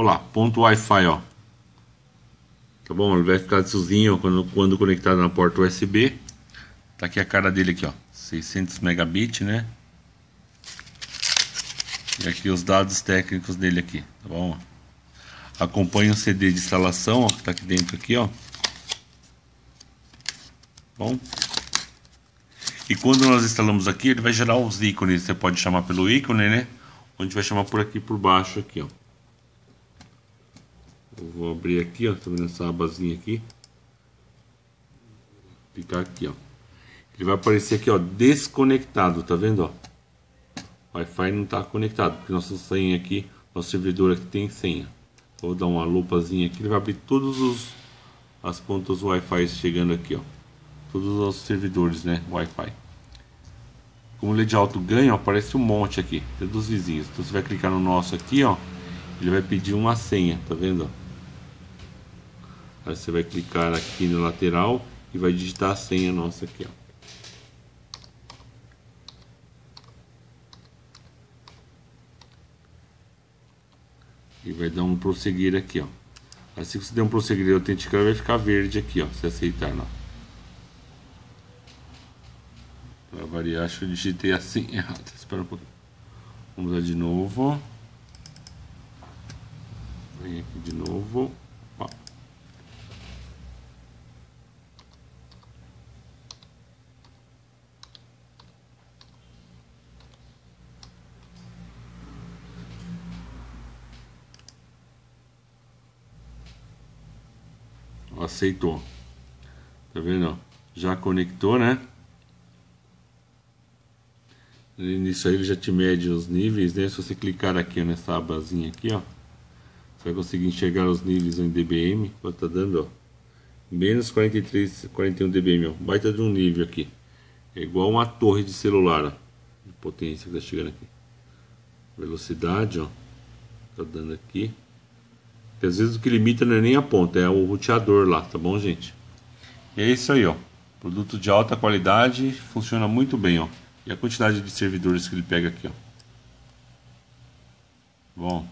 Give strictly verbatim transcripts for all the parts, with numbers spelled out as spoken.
Olha lá, ponto Wi-Fi, ó. Tá bom? Ele vai ficar azulzinho quando, quando conectado na porta U S B. Tá aqui a cara dele aqui, ó. seiscentos megabits, né? E aqui os dados técnicos dele aqui, tá bom? Acompanha o C D de instalação, ó, que tá aqui dentro aqui, ó. Bom. E quando nós instalamos aqui, ele vai gerar os ícones. Você pode chamar pelo ícone, né? Ou a gente vai chamar por aqui por baixo aqui, ó. Eu vou abrir aqui, ó, tá vendo essa abazinha aqui? Vou clicar aqui, ó. Ele vai aparecer aqui, ó, desconectado, tá vendo, ó? O Wi-Fi não tá conectado, porque nossa senha aqui, nosso servidor aqui tem senha. Vou dar uma lupazinha aqui, ele vai abrir todos os as pontas Wi-Fi chegando aqui, ó. Todos os nossos servidores, né, Wi-Fi. Como ele é de alto ganho, ó, aparece um monte aqui, é dos vizinhos. Então você vai clicar no nosso aqui, ó, ele vai pedir uma senha, tá vendo? Aí você vai clicar aqui no lateral e vai digitar a senha nossa aqui, ó. E vai dar um prosseguir aqui, ó. Assim que você der um prosseguir e autenticar, vai ficar verde aqui, ó, se aceitar, não. Para variar, acho que eu digitei assim errado. Espera um pouquinho. Vamos lá de novo. Vem aqui de novo. Ó. Ó, aceitou. Tá vendo? Já conectou, né? Nisso aí ele já te mede os níveis, né? Se você clicar aqui nessa abazinha aqui, ó, você vai conseguir enxergar os níveis em dBm. Ó, tá dando, ó, menos quarenta e três, quarenta e um dBm, ó, baita de um nível aqui. É igual uma torre de celular, ó, de potência que tá chegando aqui. Velocidade, ó, tá dando aqui. Porque às vezes o que limita não é nem a ponta, é o roteador lá, tá bom, gente? E é isso aí, ó. Produto de alta qualidade, funciona muito bem, ó. E a quantidade de servidores que ele pega aqui, ó. Bom,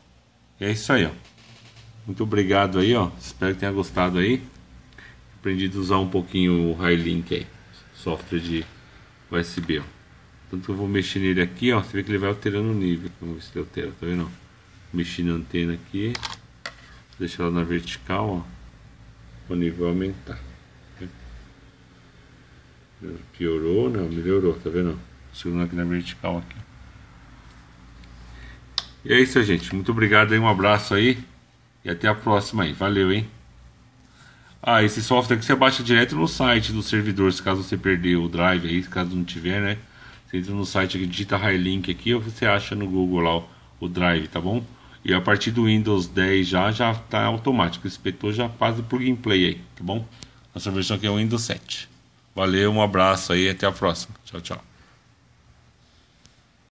é isso aí, ó. Muito obrigado aí, ó. Espero que tenha gostado aí. Aprendido a usar um pouquinho o Hi-Link aí. Software de U S B, ó. Tanto que eu vou mexer nele aqui, ó. Você vê que ele vai alterando o nível. Vamos ver se ele altera, tá vendo? Mexi na antena aqui. Deixar ela na vertical, ó. O nível aumentar. Piorou, não, melhorou, tá vendo? Segurando aqui na vertical aqui. E é isso aí, gente. Muito obrigado aí, um abraço aí. E até a próxima aí. Valeu, hein? Ah, esse software aqui você baixa direto no site dos servidores, caso você perder o drive aí, caso não tiver, né? Você entra no site aqui, digita Hi-Link aqui, ou você acha no Google lá o drive, tá bom? E a partir do Windows dez já, já tá automático. Espetou, já faz o plug and play aí, tá bom? Nossa versão aqui é o Windows sete. Valeu, um abraço aí, até a próxima. Tchau, tchau.